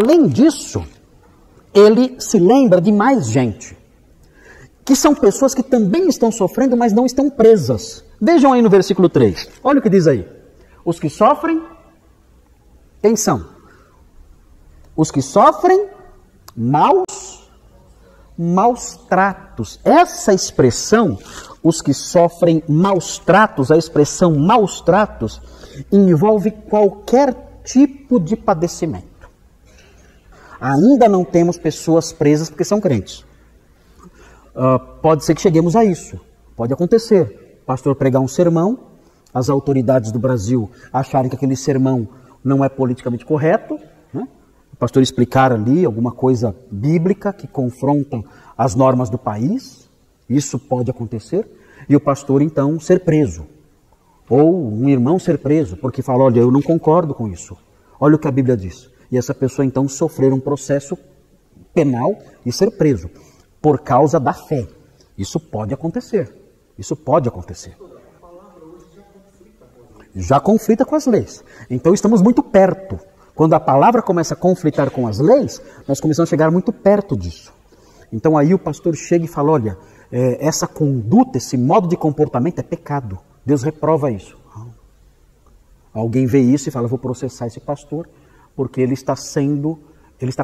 Além disso, ele se lembra de mais gente, que são pessoas que também estão sofrendo, mas não estão presas. Vejam aí no versículo 3. Olha o que diz aí. Os que sofrem, quem são? Os que sofrem maus tratos. Essa expressão, os que sofrem maus tratos, a expressão maus tratos, envolve qualquer tipo de padecimento. Ainda não temos pessoas presas porque são crentes. Pode ser que cheguemos a isso. Pode acontecer. O pastor pregar um sermão, as autoridades do Brasil acharem que aquele sermão não é politicamente correto, né? O pastor explicar ali alguma coisa bíblica que confronta as normas do país. Isso pode acontecer. E o pastor, então, ser preso. Ou um irmão ser preso, porque fala, olha, eu não concordo com isso. Olha o que a Bíblia diz. E essa pessoa, então, sofrer um processo penal e ser preso por causa da fé. Isso pode acontecer. Isso pode acontecer. A palavra hoje já conflita com as leis. Então, estamos muito perto. Quando a palavra começa a conflitar com as leis, nós começamos a chegar muito perto disso. Então, aí o pastor chega e fala, olha, essa conduta, esse modo de comportamento é pecado. Deus reprova isso. Alguém vê isso e fala, vou processar esse pastor, porque ele está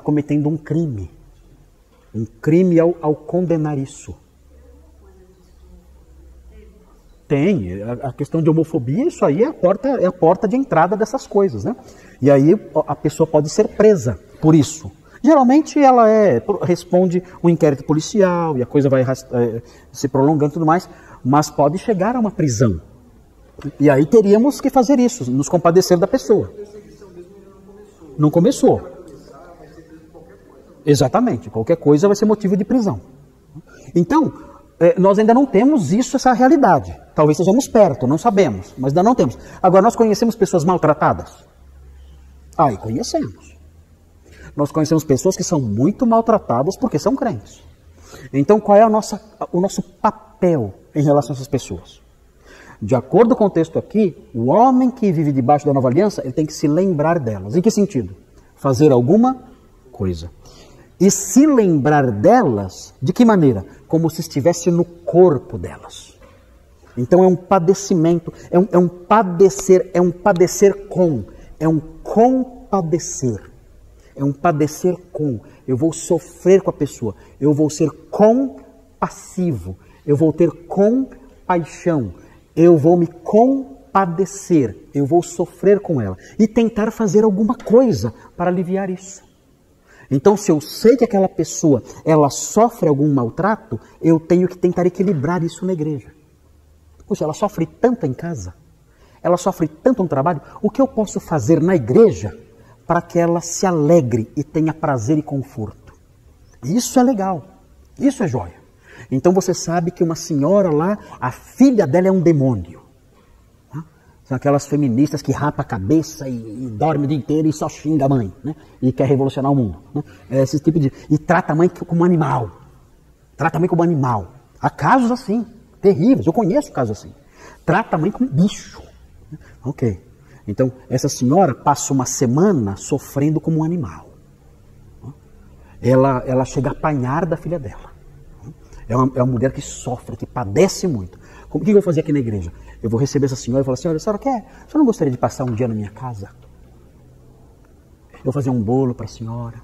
cometendo um crime. Um crime ao condenar isso. Tem, a questão de homofobia, isso aí é a porta de entrada dessas coisas, né? E aí a pessoa pode ser presa por isso. Geralmente ela responde um inquérito policial e a coisa vai se prolongando e tudo mais, mas pode chegar a uma prisão. E aí teríamos que fazer isso, nos compadecer da pessoa. Não começou. Exatamente. Qualquer coisa vai ser motivo de prisão. Então, nós ainda não temos isso, essa realidade. Talvez sejamos perto, não sabemos, mas ainda não temos. Agora, nós conhecemos pessoas maltratadas? Aí, conhecemos. Nós conhecemos pessoas que são muito maltratadas porque são crentes. Então, qual é o nosso papel em relação a essas pessoas? De acordo com o texto aqui, o homem que vive debaixo da nova aliança, ele tem que se lembrar delas. Em que sentido? Fazer alguma coisa. E se lembrar delas, de que maneira? Como se estivesse no corpo delas. Então é um padecimento, é um compadecer. É um padecer com. Eu vou sofrer com a pessoa, eu vou ser compassivo, eu vou ter compaixão. Eu vou me compadecer, eu vou sofrer com ela e tentar fazer alguma coisa para aliviar isso. Então, se eu sei que aquela pessoa, ela sofre algum maltrato, eu tenho que tentar equilibrar isso na igreja. Poxa, ela sofre tanto em casa, ela sofre tanto no trabalho, o que eu posso fazer na igreja para que ela se alegre e tenha prazer e conforto? Isso é legal, isso é joia. Então você sabe que uma senhora lá, a filha dela é um demônio. Né? São aquelas feministas que rapa a cabeça e dorme o dia inteiro e só xinga a mãe. Né? E quer revolucionar o mundo. Né? Esse tipo de... E trata a mãe como um animal. Trata a mãe como um animal. Há casos assim, terríveis. Eu conheço casos assim. Trata a mãe como um bicho. Ok. Então essa senhora passa uma semana sofrendo como um animal. Ela chega a apanhar da filha dela. É uma mulher que sofre, que padece muito. O que eu vou fazer aqui na igreja? Eu vou receber essa senhora e falar assim, olha, a senhora não gostaria de passar um dia na minha casa? Eu vou fazer um bolo para a senhora.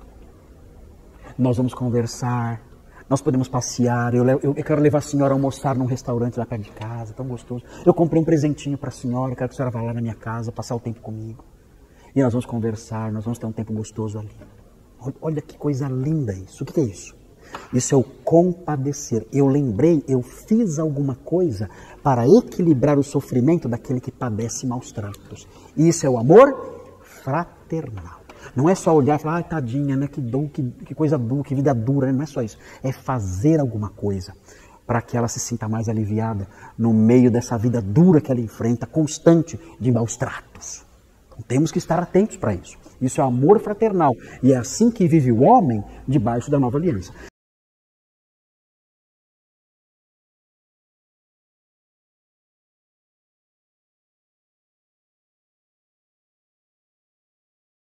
Nós vamos conversar. Nós podemos passear. Eu quero levar a senhora a almoçar num restaurante lá perto de casa, tão gostoso. Eu comprei um presentinho para a senhora, eu quero que a senhora vá lá na minha casa, passar o tempo comigo. E nós vamos conversar, nós vamos ter um tempo gostoso ali. Olha que coisa linda isso. O que é isso? Isso é o compadecer. Eu lembrei, eu fiz alguma coisa para equilibrar o sofrimento daquele que padece maus tratos. Isso é o amor fraternal. Não é só olhar e falar, ai, tadinha, né? Que coisa dura, que vida dura. Né? Não é só isso. É fazer alguma coisa para que ela se sinta mais aliviada no meio dessa vida dura que ela enfrenta, constante de maus tratos. Então, temos que estar atentos para isso. Isso é amor fraternal. E é assim que vive o homem debaixo da nova aliança.